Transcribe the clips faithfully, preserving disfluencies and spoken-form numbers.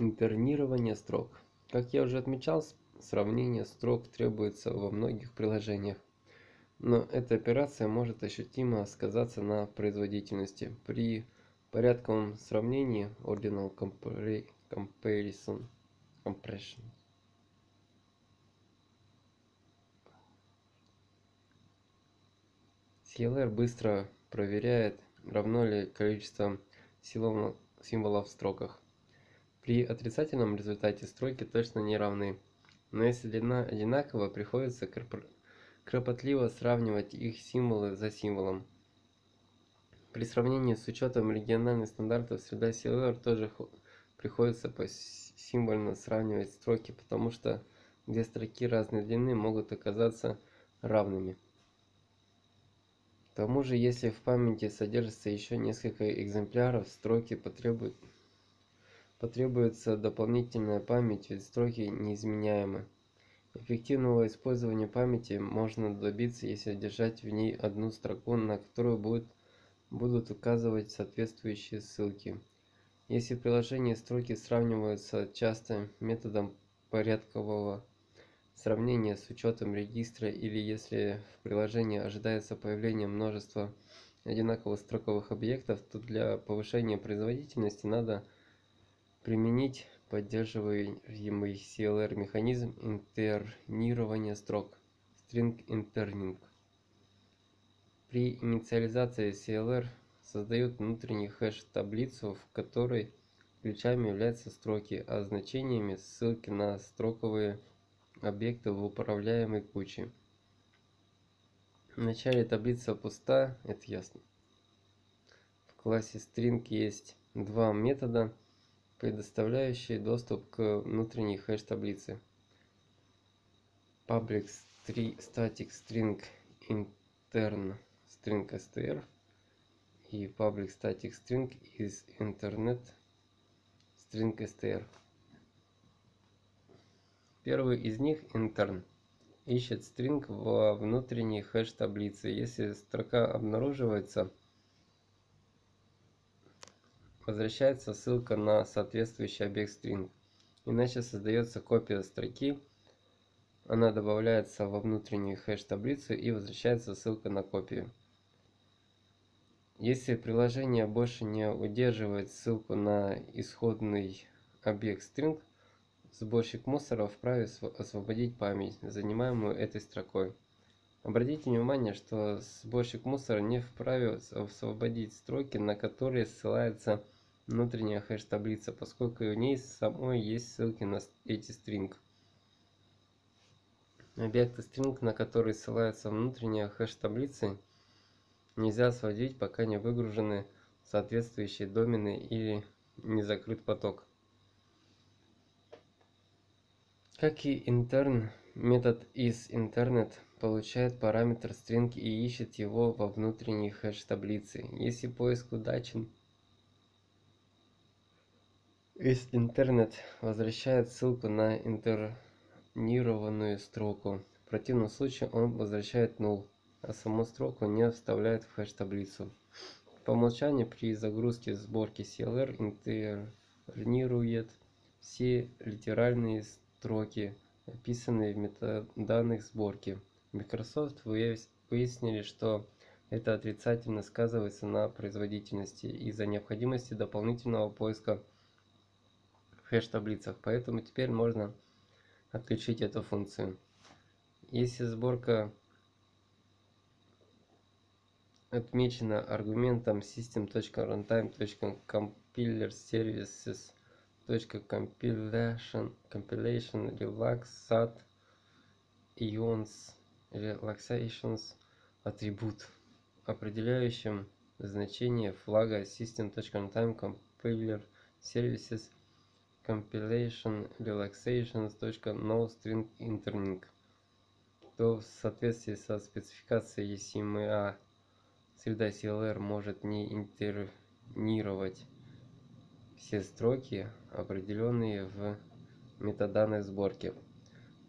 Интернирование строк. Как я уже отмечал, сравнение строк требуется во многих приложениях, но эта операция может ощутимо сказаться на производительности. При порядковом сравнении ordinal comparison, compression, си эл эр быстро проверяет, равно ли количество символов в строках. При отрицательном результате строки точно не равны, но если длина одинакова, приходится кропотливо сравнивать их символы за символом. При сравнении с учетом региональных стандартов среда си эл эр тоже приходится посимвольно сравнивать строки, потому что две строки разной длины могут оказаться равными. К тому же, если в памяти содержится еще несколько экземпляров строки, потребуют Потребуется дополнительная память, ведь строки неизменяемы. Эффективного использования памяти можно добиться, если держать в ней одну строку, на которую будет, будут указывать соответствующие ссылки. Если в приложении строки сравниваются часто методом порядкового сравнения с учетом регистра, или если в приложении ожидается появление множества одинаковых строковых объектов, то для повышения производительности надо применить поддерживаемый си эл эр механизм интернирования строк (string interning). При инициализации си эл эр создают внутренний хэш-таблицу, в которой ключами являются строки, а значениями ссылки на строковые объекты в управляемой куче. В начале таблица пуста, это ясно. В классе string есть два метода, предоставляющие доступ к внутренней хэш-таблице. Public static string intern string str и public static string is internet string str. Первый из них, intern, ищет string во внутренней хэш-таблице. Если строка обнаруживается, возвращается ссылка на соответствующий объект string, иначе создается копия строки, она добавляется во внутреннюю хэш-таблицу и возвращается ссылка на копию. Если приложение больше не удерживает ссылку на исходный объект string, сборщик мусора вправе освободить память, занимаемую этой строкой. Обратите внимание, что сборщик мусора не вправе освободить строки, на которые ссылается внутренняя хэш-таблица, поскольку у ней самой есть ссылки на эти стринги. Объекты стринг, на которые ссылается внутренняя хэш-таблица, нельзя освободить, пока не выгружены соответствующие домены или не закрыт поток. Как и интерн, метод isInternet получает параметр string и ищет его во внутренней хэш-таблице. Если поиск удачен, isInternet возвращает ссылку на интернированную строку. В противном случае он возвращает null, а саму строку не вставляет в хэш-таблицу. По умолчанию при загрузке сборки си эл эр интернирует все литеральные строки, описанные в метаданных сборки. Microsoft выяснили, что это отрицательно сказывается на производительности из-за необходимости дополнительного поиска в хэш-таблицах, поэтому теперь можно отключить эту функцию. Если сборка отмечена аргументом system.runtime.compilerservices .compilation, compilation, relax, sat, ions, relaxations атрибут, определяющим значение флага system.runtime.compilerservices compilation relaxations.noStringInterning, то в соответствии со спецификацией си эм а среда си эл эр может не интернировать все строки, определенные в метаданной сборке.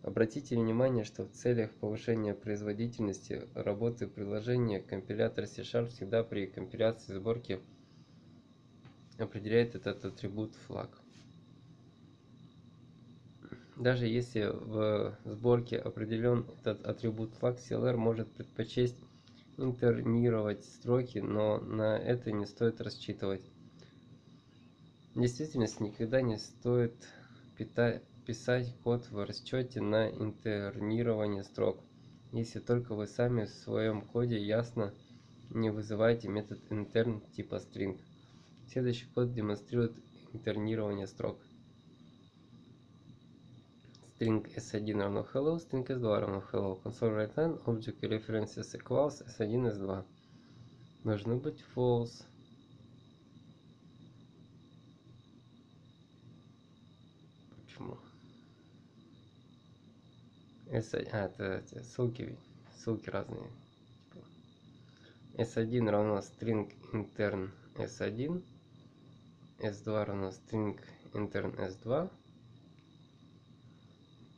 Обратите внимание, что в целях повышения производительности работы приложения компилятор си шарп всегда при компиляции сборки определяет этот атрибут флаг. Даже если в сборке определен этот атрибут flag, си эл эр может предпочесть интернировать строки, но на это не стоит рассчитывать. В действительности никогда не стоит писать код в расчете на интернирование строк, если только вы сами в своем коде ясно не вызываете метод интерн типа string. Следующий код демонстрирует интернирование строк. String эс один равно hello, string эс два равно hello. Console write line, object references equals эс один, эс два. Должны быть false. Почему? эс один, а, это ссылки, ссылки разные. эс один равно string intern эс один, эс два равно string intern эс два.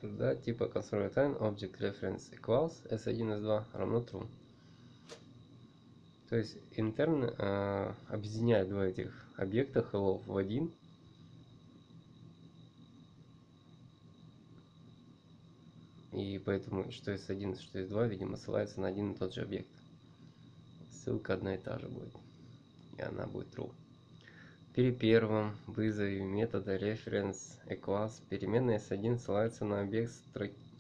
Туда типа console time object reference equals эс один эс два равно true. То есть intern э, объединяет два этих объекта hello в один. И поэтому что эс один, что эс два, видимо, ссылается на один и тот же объект. Ссылка одна и та же будет. И она будет true. При первом вызове метода reference equals переменная эс один ссылается на объект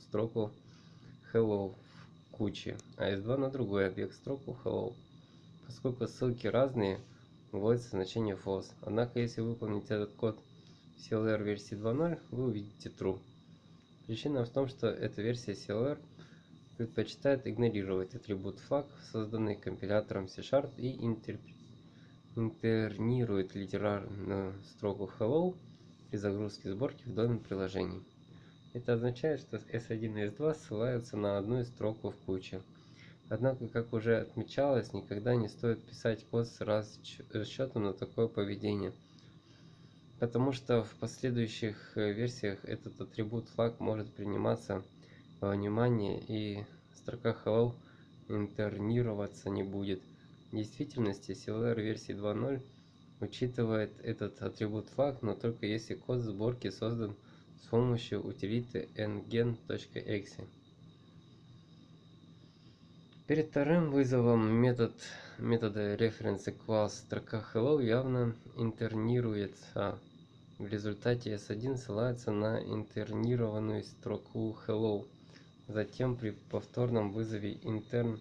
строку hello в куче, а эс два на другой объект строку hello. Поскольку ссылки разные, вводится значение false. Однако, если выполнить этот код в си эл эр версии два ноль, вы увидите true. Причина в том, что эта версия си эл эр предпочитает игнорировать атрибут flag, созданный компилятором C# и интерпретирует. интернирует литерарную строку hello при загрузке сборки в домен приложений. Это означает, что эс один и эс два ссылаются на одну из строку в куче. Однако, как уже отмечалось, никогда не стоит писать код с расчетом на такое поведение, потому что в последующих версиях этот атрибут flag может приниматься во внимание и строка hello интернироваться не будет. В действительности си эл эр версии два ноль учитывает этот атрибут flag, но только если код сборки создан с помощью утилиты ngen.exe. Перед вторым вызовом метод, метода reference equals строка hello явно интернируется. В результате эс один ссылается на интернированную строку hello. Затем при повторном вызове intern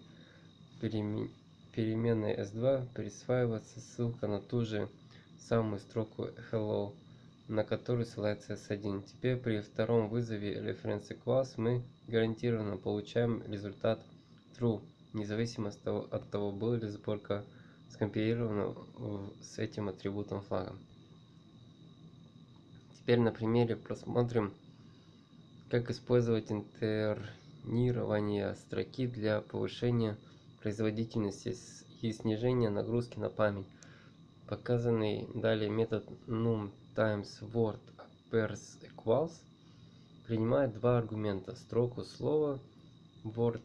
перемен переменной эс два присваивается ссылка на ту же самую строку hello, на которую ссылается эс один. Теперь при втором вызове reference equals мы гарантированно получаем результат true, независимо от того, была ли сборка скомпилирована с этим атрибутом флага. Теперь на примере просмотрим, как использовать интернирование строки для повышения производительности и снижения нагрузки на память. Показанный далее метод num times word pairs equals принимает два аргумента: строку слова word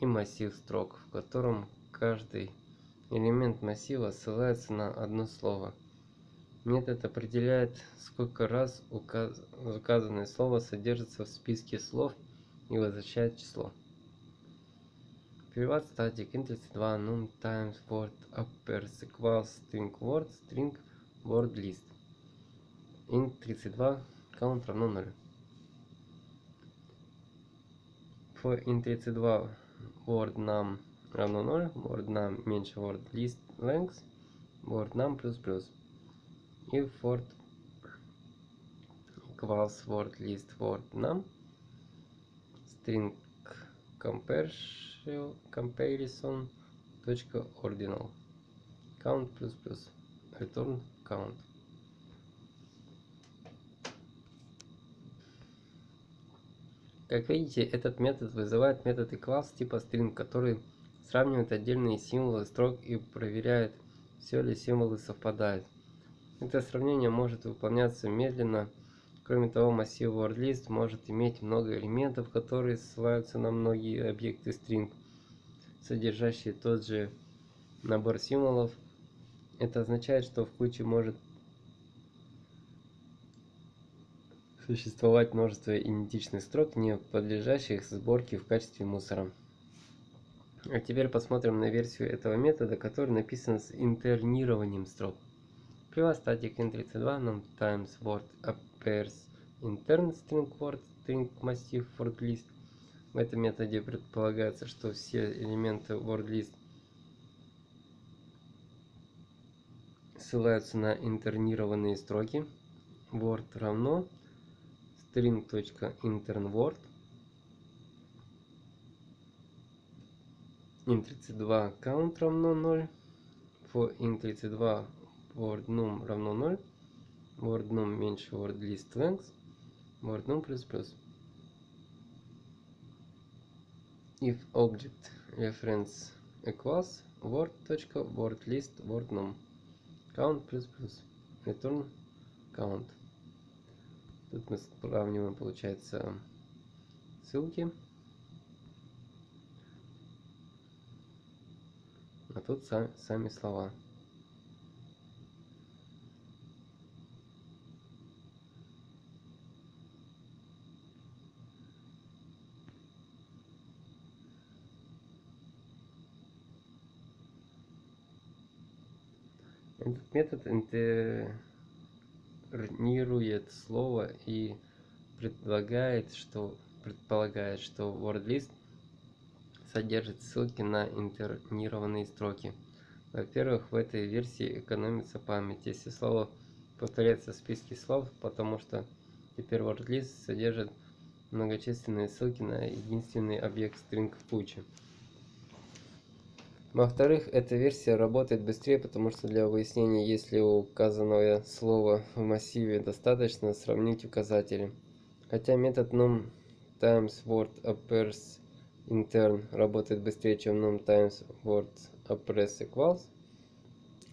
и массив строк, в котором каждый элемент массива ссылается на одно слово. Метод определяет, сколько раз указ... указанное слово содержится в списке слов и возвращает число. Приват статик index два num times word uppers equals string word string word list. Int тридцать два count равно ноль. For int тридцать два word num равно ноль, word num меньше word list length, word num плюс плюс. If word equals word list word num string comparison.ordinal count плюс плюс return count. Как видите, этот метод вызывает метод equals типа string, который сравнивает отдельные символы строк и проверяет, все ли символы совпадают. Это сравнение может выполняться медленно. Кроме того, массив WordList может иметь много элементов, которые ссылаются на многие объекты string, содержащие тот же набор символов. Это означает, что в куче может существовать множество идентичных строк, не подлежащих сборке в качестве мусора. А теперь посмотрим на версию этого метода, который написан с интернированием строк. Привод static ин тридцать два num times word appears intern string word string массив word list. В этом методе предполагается, что все элементы word list ссылаются на интернированные строки. Word равно string.internWord ин тридцать два count равно ноль, for ин тридцать два wordNum равно ноль, wordNum меньше wordListLength, wordNum плюс плюс. If object reference equals word.wordList wordNum count плюс плюс return count. Тут мы сравниваем, получается, ссылки. А тут сами, сами слова. Этот метод интернирует слово и предполагает, что предполагает, что wordList содержит ссылки на интернированные строки. Во-первых, в этой версии экономится память, если слово повторяется в списке слов, потому что теперь wordList содержит многочисленные ссылки на единственный объект string в куче. Во-вторых, эта версия работает быстрее, потому что для выяснения, есть ли указанное слово в массиве, достаточно сравнить указатели. Хотя метод num times word appears intern работает быстрее, чем num times word appears equals,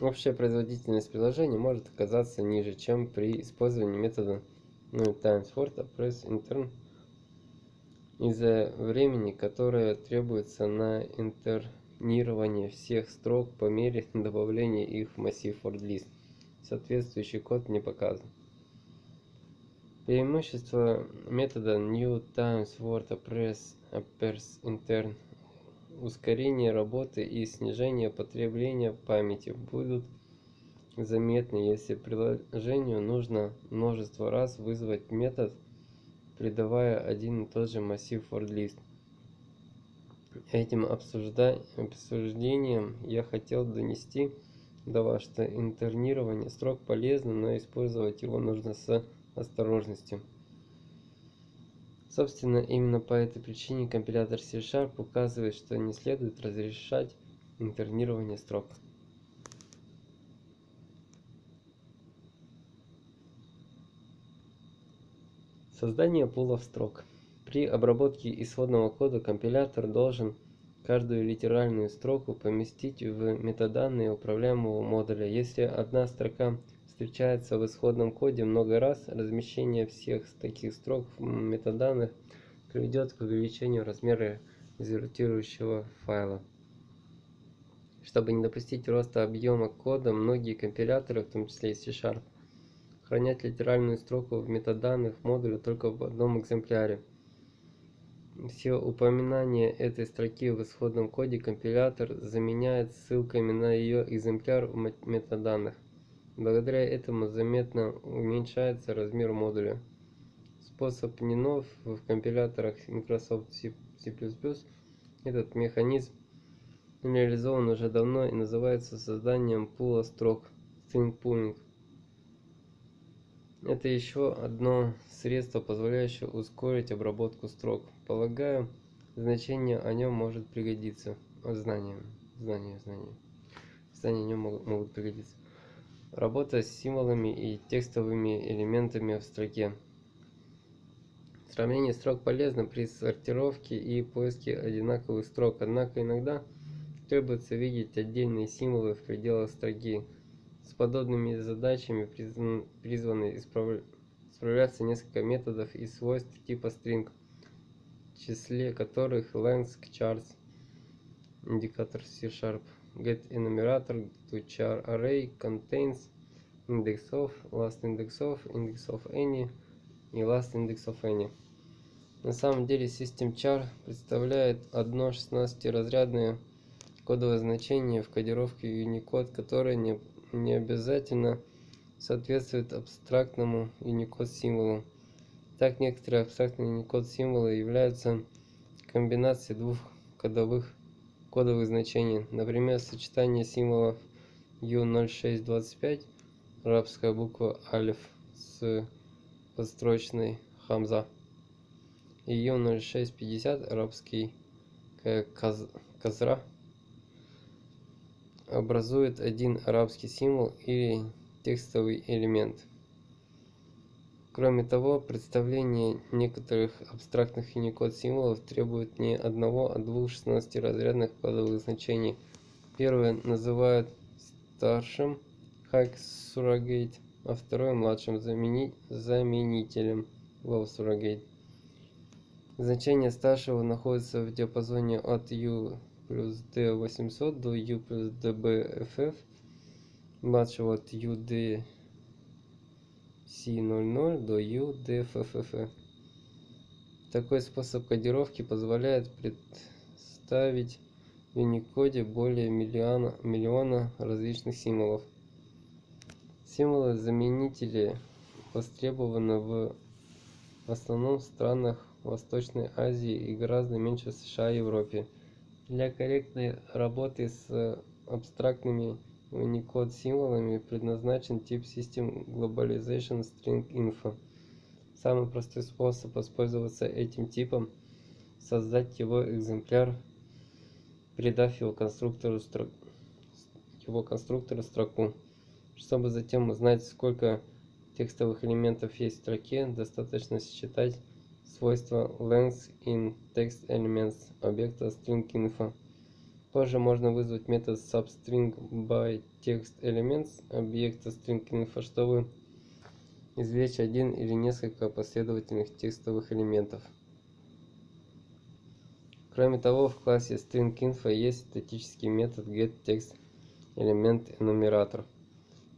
общая производительность приложения может оказаться ниже, чем при использовании метода num times word appears intern из-за времени, которое требуется на интер всех строк по мере добавления их в массив WordList. Соответствующий код не показан. Преимущество метода new times word appears appears intern ускорение работы и снижение потребления памяти будут заметны, если приложению нужно множество раз вызвать метод, придавая один и тот же массив WordList. Этим обсужда... обсуждением я хотел донести до вас, что интернирование строк полезно, но использовать его нужно с осторожностью. Собственно, именно по этой причине компилятор C# указывает, что не следует разрешать интернирование строк. Создание пулов строк. При обработке исходного кода компилятор должен каждую литеральную строку поместить в метаданные управляемого модуля. Если одна строка встречается в исходном коде много раз, размещение всех таких строк в метаданных приведет к увеличению размера результирующего файла. Чтобы не допустить роста объема кода, многие компиляторы, в том числе и C#, хранят литеральную строку в метаданных модуля только в одном экземпляре. Все упоминания этой строки в исходном коде компилятор заменяет ссылками на ее экземпляр в метаданных. Благодаря этому заметно уменьшается размер модуля. Способ не нов в компиляторах Microsoft C++. Этот механизм реализован уже давно и называется созданием пула строк string pooling. Это еще одно средство, позволяющее ускорить обработку строк. Полагаю, значение о нем может пригодиться. Знания, знания, знания. Знания о нем могут пригодиться. Работа с символами и текстовыми элементами в строке. Сравнение строк полезно при сортировке и поиске одинаковых строк, однако иногда требуется видеть отдельные символы в пределах строки. С подобными задачами призваны исправ... справляться несколько методов и свойств типа string, в числе которых length charts, индикатор C#, getEnumerator, toChar array, contains, index of, lastIndex of, index of any, и last index of any. На самом деле systemchar представляет одно шестнадцатиразрядное кодовое значение в кодировке Unicode, которое не, не обязательно соответствует абстрактному Unicode символу. Так, некоторые абстрактные Unicode символы являются комбинацией двух кодовых кодовых значений. Например, сочетание символов ю ноль шесть двадцать пять, арабская буква алиф с подстрочной хамза, и ю ноль шесть пятьдесят, арабский каз, казра, образует один арабский символ или текстовый элемент. Кроме того, представление некоторых абстрактных Unicode символов требует не одного, а двух шестнадцатиразрядных кодовых значений. Первое называют старшим, как суррогейт, а второе младшим, замени, заменителем, лов суррогейт. Значение старшего находится в диапазоне от U плюс ди восемьсот до U плюс ди би эф эф, младшего от ю ди си ноль ноль до ю ди эф эф эф. Такой способ кодировки позволяет представить в Unicode более миллиона, миллиона различных символов. Символы-заменители востребованы в основном в странах Восточной Азии и гораздо меньше в США и Европе. Для корректной работы с абстрактными Unicode символами предназначен тип System Globalization String Info. Самый простой способ воспользоваться этим типом – создать его экземпляр, придав его конструктору, строк... его конструктору строку. Чтобы затем узнать, сколько текстовых элементов есть в строке, достаточно считать свойство length in text elements объекта string.info. Позже можно вызвать метод substring by text elements объекта string.info, чтобы извлечь один или несколько последовательных текстовых элементов. Кроме того, в классе string.info есть статический метод getTextElementEnumerator,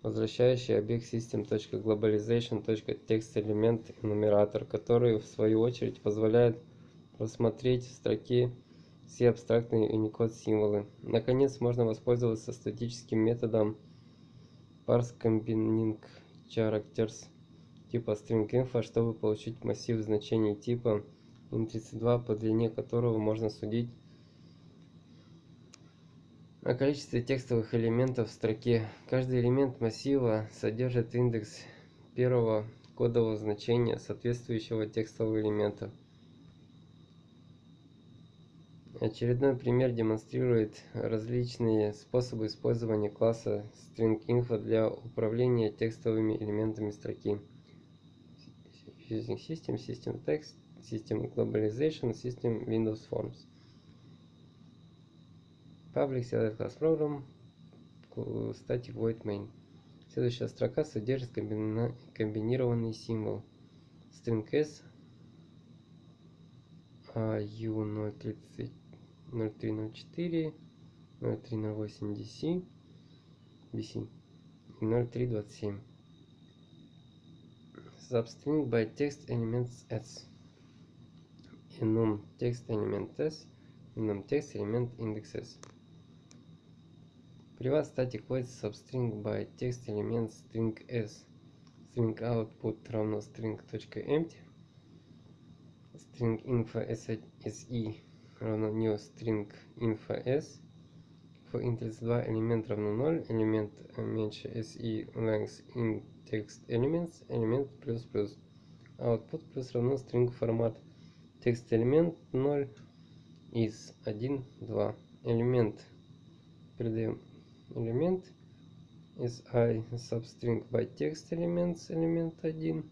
возвращающий объект system.globalization.textElementEnumerator, который в свою очередь позволяет просмотреть в строке все абстрактные Unicode символы. Наконец, можно воспользоваться статическим методом parseCombiningCharacters типа string.info, чтобы получить массив значений типа ин тридцать два, по длине которого можно судить о количестве текстовых элементов в строке. Каждый элемент массива содержит индекс первого кодового значения соответствующего текстового элемента. Очередной пример демонстрирует различные способы использования класса string.info для управления текстовыми элементами строки. Using System, System Text, System Globalization, System Windows Forms. Public Select Class Program, Static Void Main. Следующая строка содержит комбина... комбинированный символ string.s, ю ноль три ноль четыре, ноль три ноль восемь ди си, би си и ноль три двадцать семь. Substring by text elements s, enum text element s, enum text element index s. Приват static void substring by text element string s, string output равно string.empty, string info se равно new string info s, for ин тридцать два элемент равно ноль, элемент меньше se length in text elements, элемент плюс плюс, output плюс равно string формат text элемент ноль is один два, элемент передаем элемент si substring by text elements элемент один,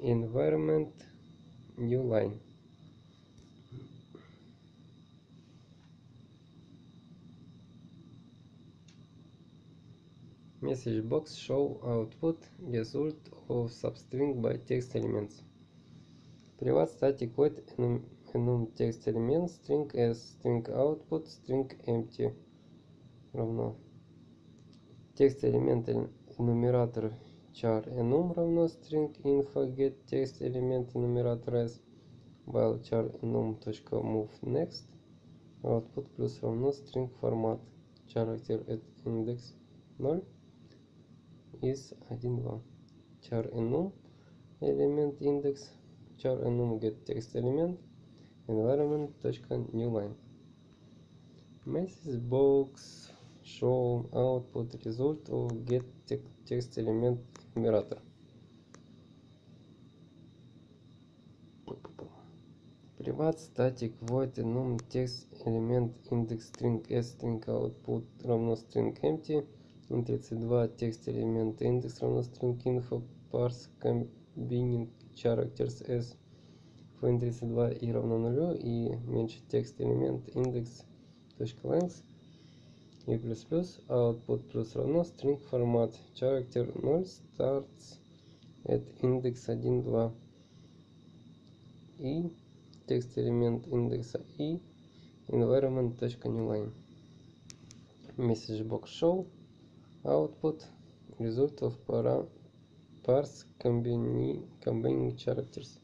environment new line. Message box show output result of substring by text elements. Приват static void enum text element string s, string output string empty равно text element enumerator char enum равно string info get text элемент enumerate res while char enum точка move next output плюс равно string формат character at index ноль is один два char enum элемент индекс char enum get text элемент environment точка newline message box show output result of get text элемент нумератор. Приват static void enum text элемент индекс string s string output равно string empty ин тридцать два текст элемент индекс равно string info parse combining characters s for ин тридцать два и равно нулю и меньше текст элемент индекс точка length и плюс плюс output плюс равно string формат character ноль starts at index один два и текст элемент индекса и environment точка newline message box show output result of parse combining characters.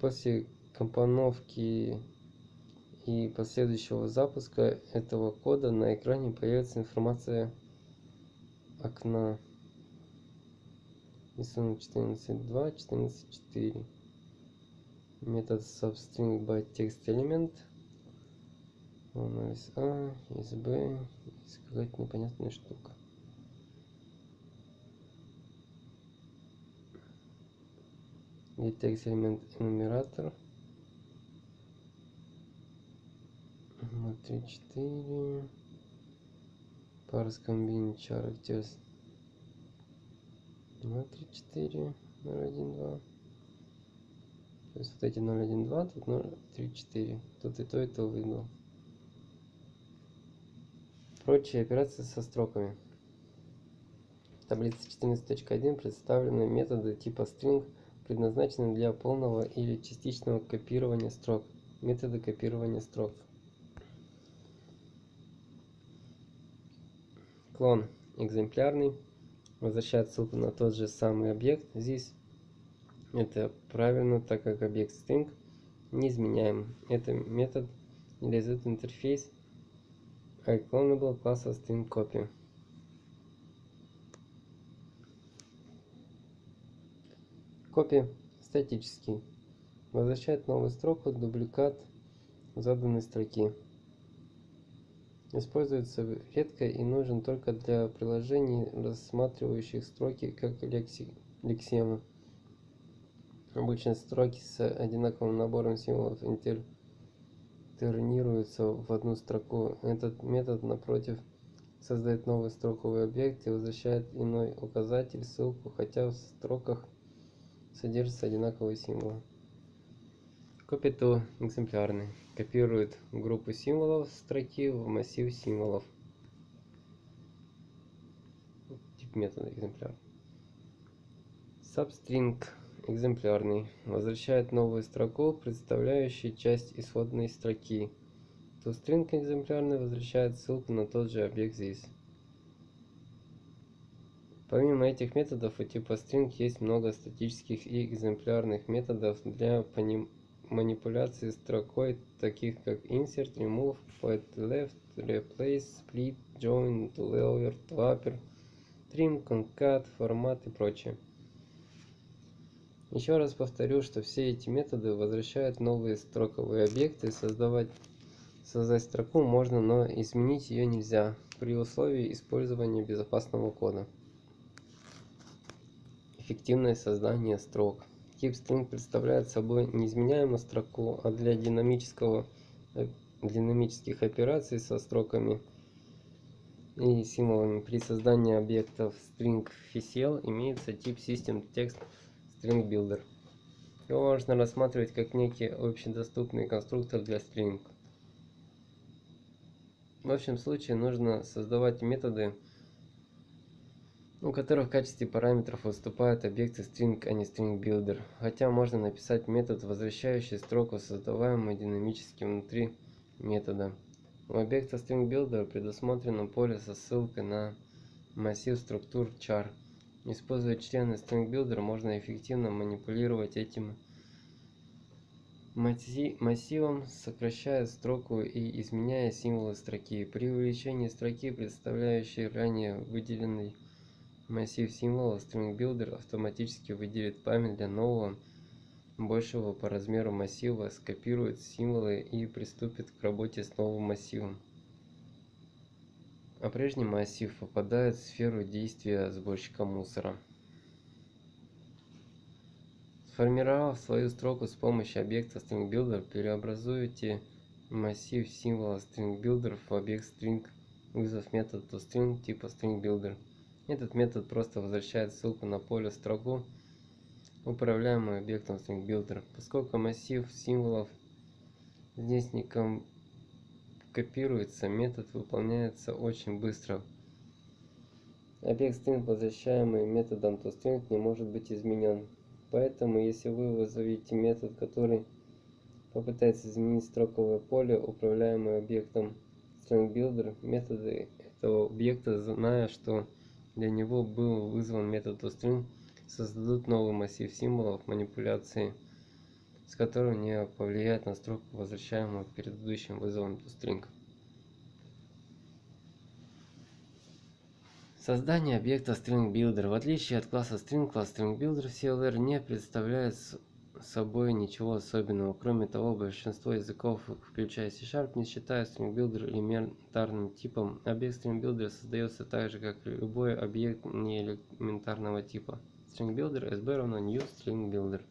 После компоновки и последующего запуска этого кода на экране появится информация окна рисунок четырнадцать точка два, четырнадцать точка четыре. Метод substring by text element. Он из А, из Б, из какая-то непонятная штука. И текст элемент энумератор. три четыре parse combine characters ноль три четыре ноль один два то есть вот эти ноль один два тут ноль три четыре тут и то и то выдал. Прочие операции со строками. В таблице четырнадцать точка один представлены методы типа string, предназначенные для полного или частичного копирования строк. Методы копирования строк. Клон экземплярный возвращает ссылку на тот же самый объект. Здесь это правильно, так как объект string неизменяем. Это метод реализует интерфейс iClonable класса string_copy. Copy статический возвращает новую строку дубликат заданной строки. Используется редко и нужен только для приложений, рассматривающих строки как лекси... лексемы. Обычно строки с одинаковым набором символов интернируются в одну строку. Этот метод, напротив, создает новый строковый объект и возвращает иной указатель, ссылку, хотя в строках содержатся одинаковые символы. Copy to экземплярный копирует группу символов строки в массив символов. Тип метода экземпляр. Substring экземплярный возвращает новую строку, представляющую часть исходной строки. ToString экземплярный возвращает ссылку на тот же объект здесь. Помимо этих методов у типа string есть много статических и экземплярных методов для понимания манипуляции строкой, таких как insert, remove, put left, replace, split, join, to lower, to upper, trim, concat, формат и прочее. Еще раз повторю, что все эти методы возвращают новые строковые объекты. Создавать, создать строку можно, но изменить ее нельзя при условии использования безопасного кода. Эффективное создание строк. Тип string представляет собой неизменяемую строку, а для динамического, динамических операций со строками и символами при создании объектов string fsl имеется тип system text string builder. Его можно рассматривать как некий общедоступный конструктор для string. В общем случае нужно создавать методы, у которых в качестве параметров выступают объекты string, а не string builder. Хотя можно написать метод, возвращающий строку, создаваемую динамически внутри метода. У объекта string builder предусмотрено поле со ссылкой на массив структур char. Используя члены String Builder, можно эффективно манипулировать этим массивом, сокращая строку и изменяя символы строки. При увеличении строки, представляющей ранее выделенный массив символов, String Builder автоматически выделит память для нового, большего по размеру массива, скопирует символы и приступит к работе с новым массивом. А прежний массив попадает в сферу действия сборщика мусора. Сформировав свою строку с помощью объекта String Builder, преобразуйте массив символа String Builder в объект String, вызвав метод toString типа String Builder. Этот метод просто возвращает ссылку на поле строку, управляемую объектом String Builder. Поскольку массив символов здесь не копируется, метод выполняется очень быстро. Объект String, возвращаемый методом toString, не может быть изменен. Поэтому, если вы вызовете метод, который попытается изменить строковое поле, управляемое объектом StringBuilder, методы этого объекта, зная, что для него был вызван метод toString, создадут новый массив символов манипуляции, с которым не повлияет на строку, возвращаемую предыдущим вызовом toString. Создание объекта StringBuilder. В отличие от класса String, класс StringBuilder в си эл эр не представляет собой ничего особенного. Кроме того, большинство языков, включая C-Sharp, не считают StringBuilder элементарным типом. Объект StringBuilder создается так же, как любой объект неэлементарного типа. StringBuilder sb равно new StringBuilder.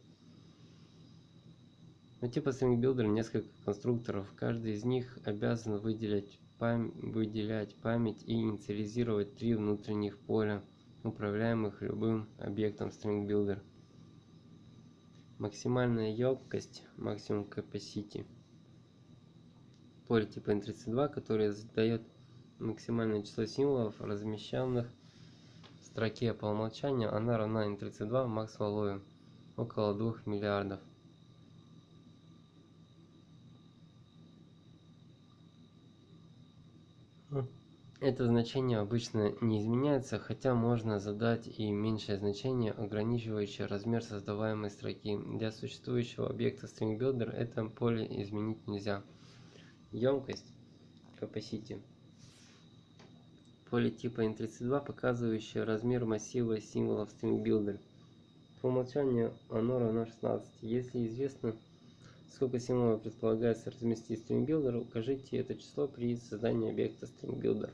У типа StringBuilder несколько конструкторов. Каждый из них обязан выделять выделять память и инициализировать три внутренних поля, управляемых любым объектом String Builder. Максимальная емкость, максимум capacity. Поле типа эн тридцать два, которое задает максимальное число символов, размещенных в строке по умолчанию, она равна эн тридцать два max value, около двух миллиардов. Это значение обычно не изменяется, хотя можно задать и меньшее значение, ограничивающее размер создаваемой строки. Для существующего объекта StringBuilder это поле изменить нельзя. Емкость capacity. Поле типа эн тридцать два, показывающее размер массива символов StringBuilder. По умолчанию оно равно шестнадцати. Если известно, сколько символов предполагается разместить StringBuilder, укажите это число при создании объекта StringBuilder.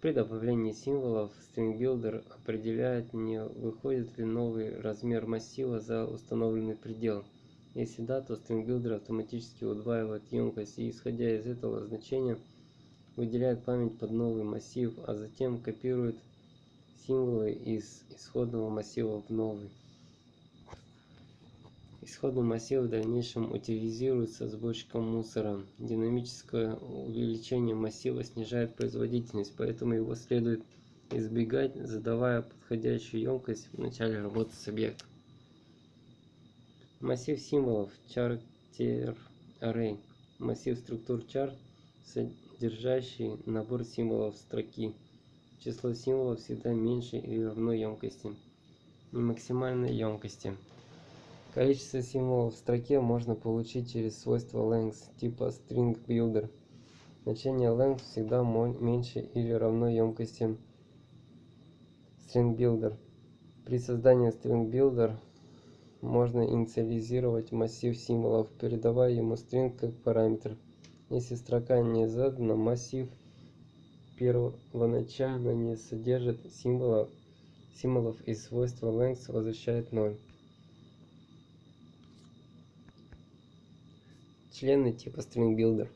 При добавлении символов StringBuilder определяет, не выходит ли новый размер массива за установленный предел. Если да, то StringBuilder автоматически удваивает емкость и, исходя из этого значения, выделяет память под новый массив, а затем копирует символы из исходного массива в новый. Исходный массив в дальнейшем утилизируется сборщиком мусора. Динамическое увеличение массива снижает производительность, поэтому его следует избегать, задавая подходящую емкость в начале работы с объектом. Массив символов charter array. Массив структур char, содержащий набор символов строки. Число символов всегда меньше или равно емкости. И максимальной емкости. Количество символов в строке можно получить через свойство length типа StringBuilder. Значение length всегда меньше или равно емкости StringBuilder. При создании StringBuilder можно инициализировать массив символов, передавая ему string как параметр. Если строка не задана, массив первоначально не содержит символа, символов, и свойство length возвращает ноль. Члены типа StringBuilder.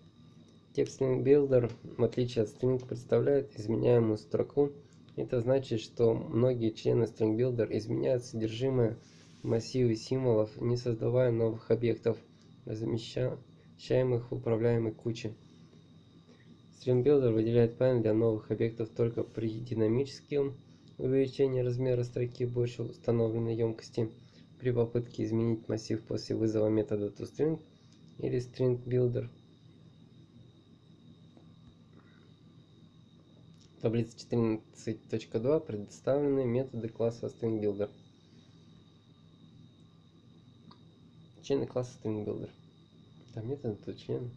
Тип StringBuilder, в отличие от String, представляет изменяемую строку. Это значит, что многие члены StringBuilder изменяют содержимое массивы символов, не создавая новых объектов, размещаемых в управляемой куче. StringBuilder выделяет память для новых объектов только при динамическом увеличении размера строки больше установленной емкости. При попытке изменить массив после вызова метода toString или StringBuilder В таблице четырнадцать точка два предоставлены методы класса StringBuilder. Члены класса StringBuilder. Там методы, то члены.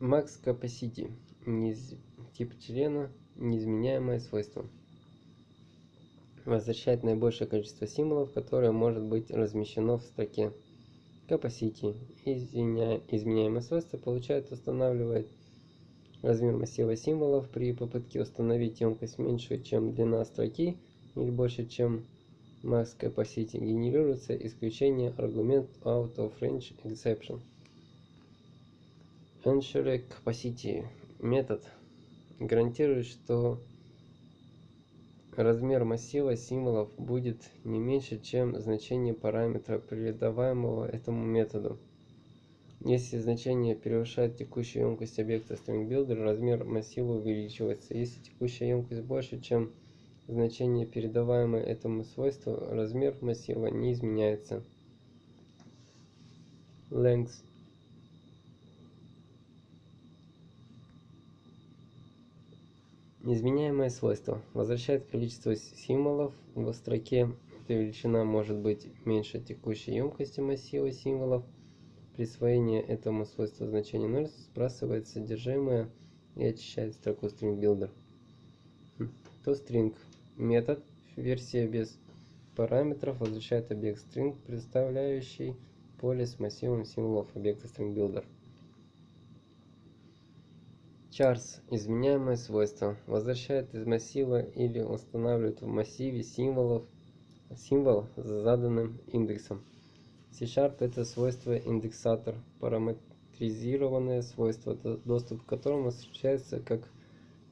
MaxCapacity. Неиз... Тип члена. Неизменяемое свойство. Возвращает наибольшее количество символов, которое может быть размещено в строке. Capacity. Изменя... Изменяемое свойство получает, устанавливает размер массива символов при попытке установить емкость меньше, чем длина строки, или больше, чем MaxCapacity. Генерируется исключение аргумент out of range exception. Ensure Capacity метод гарантирует, что размер массива символов будет не меньше, чем значение параметра, передаваемого этому методу. Если значение превышает текущую емкость объекта StringBuilder, размер массива увеличивается. Если текущая емкость больше, чем значение, передаваемое этому свойству, размер массива не изменяется. Length. Изменяемое свойство возвращает количество символов в строке. Эта величина может быть меньше текущей емкости массива символов. Присвоение этому свойству значения ноль сбрасывает содержимое и очищает строку StringBuilder. ToString метод, версия без параметров, возвращает объект string, представляющий поле с массивом символов объекта StringBuilder. Chars изменяемое свойство возвращает из массива или устанавливает в массиве символов символ с заданным индексом. C-Sharp это свойство индексатор, параметризированное свойство, доступ к которому осуществляется как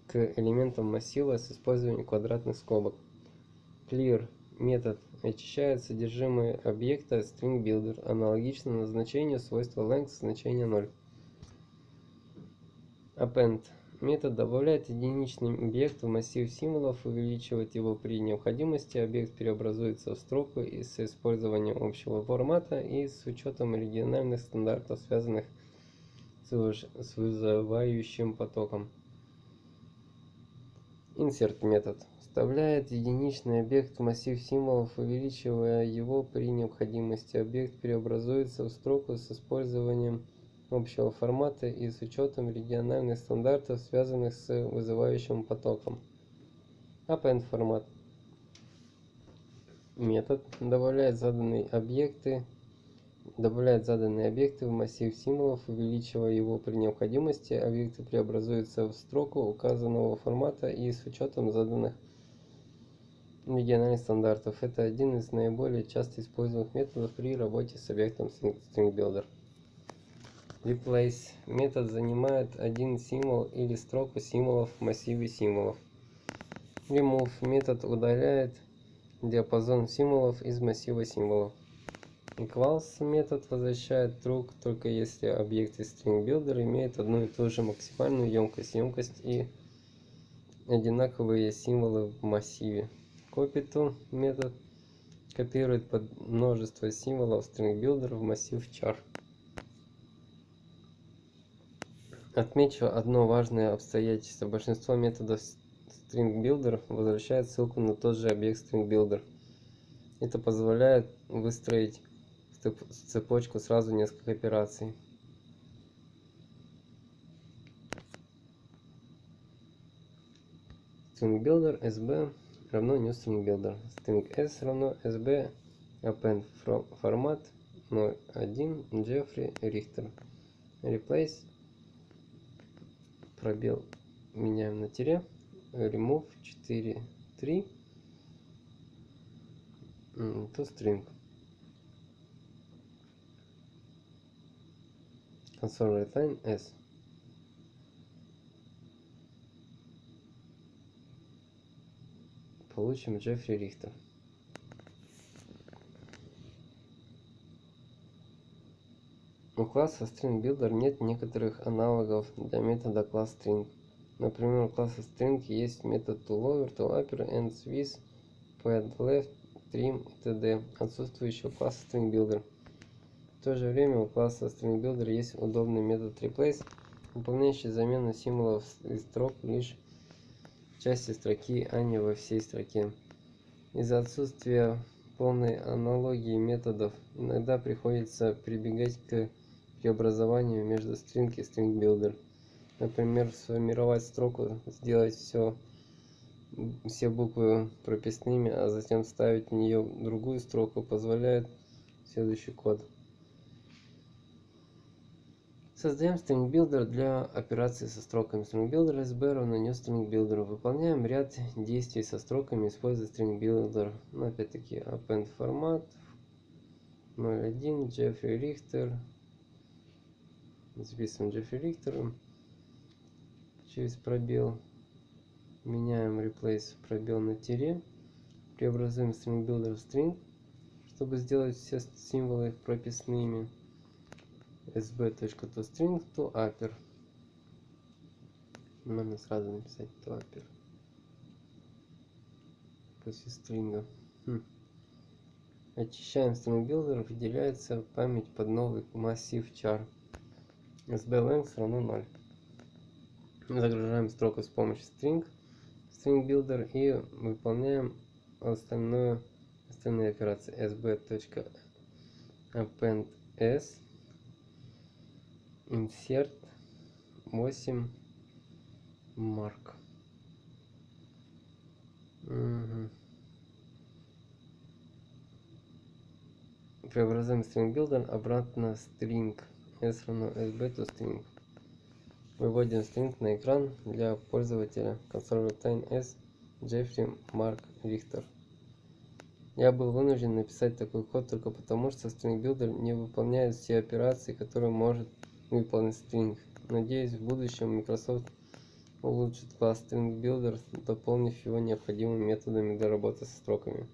к элементам массива с использованием квадратных скобок. Clear метод очищает содержимое объекта StringBuilder, аналогично назначению свойства length значения ноль. Append метод добавляет единичный объект в массив символов, увеличивает его при необходимости. Объект преобразуется в строку и с использованием общего формата и с учетом региональных стандартов, связанных с вызывающим потоком. Insert метод вставляет единичный объект в массив символов, увеличивая его при необходимости. Объект преобразуется в строку с использованием общего формата и с учетом региональных стандартов, связанных с вызывающим потоком. Append формат метод добавляет заданные объекты добавляет заданные объекты в массив символов, увеличивая его при необходимости. Объекты преобразуются в строку указанного формата и с учетом заданных региональных стандартов. Это один из наиболее часто используемых методов при работе с объектом StringBuilder. Replace метод занимает один символ или строку символов в массиве символов. Remove метод удаляет диапазон символов из массива символов. Equals метод возвращает true, только если объект из StringBuilder имеет одну и ту же максимальную емкость, емкость и одинаковые символы в массиве. Copy-to метод копирует под множество символов StringBuilder в массив char. Отмечу одно важное обстоятельство. Большинство методов StringBuilder возвращает ссылку на тот же объект StringBuilder. Это позволяет выстроить в цепочку сразу несколько операций. StringBuilder sb равно new StringBuilder. StringS равно sb append формат ноль один Джеффри Рихтер. Replace пробел меняем на тире, remove четыре три toString. Console writeline s. Получим Джеффри Рихтер. У класса StringBuilder нет некоторых аналогов для метода класс string. Например, у класса string есть метод toLower, toUpper, endSwiss, pedLeft, trim и т.д., отсутствующий у класса StringBuilder. В то же время у класса StringBuilder есть удобный метод replace, выполняющий замену символов и строк лишь в части строки, а не во всей строке. Из-за отсутствия полной аналогии методов иногда приходится прибегать к преобразованию между string и string builder. Например, сформировать строку, сделать все, все буквы прописными, а затем вставить в нее другую строку позволяет следующий код. Создаем string builder для операции со строками. String builder sb равно new string builder. Выполняем ряд действий со строками, используя string builder. Ну, опять-таки append формат ноль один Джеффри Рихтер. Записываем Джеффри Рихтера через пробел. Меняем replace пробел на тире. Преобразуем string builder в string, чтобы сделать все символы прописными. sb.toString toApper. Можно сразу написать toApper после стринга. Хм. Очищаем string builder, выделяется память под новый массив char. sb.length равно ноль. Загружаем строку с помощью string, string builder и выполняем остальное, остальные операции. sb.appendS insert восемь mark. Угу. Преобразуем string builder обратно в string. S равно sb to string. Выводим string на экран для пользователя. Console return s Jeffrey Mark Richter. Я был вынужден написать такой код только потому, что string builder не выполняет все операции, которые может выполнить string. Надеюсь, в будущем Microsoft улучшит класс string builder, дополнив его необходимыми методами для работы со строками.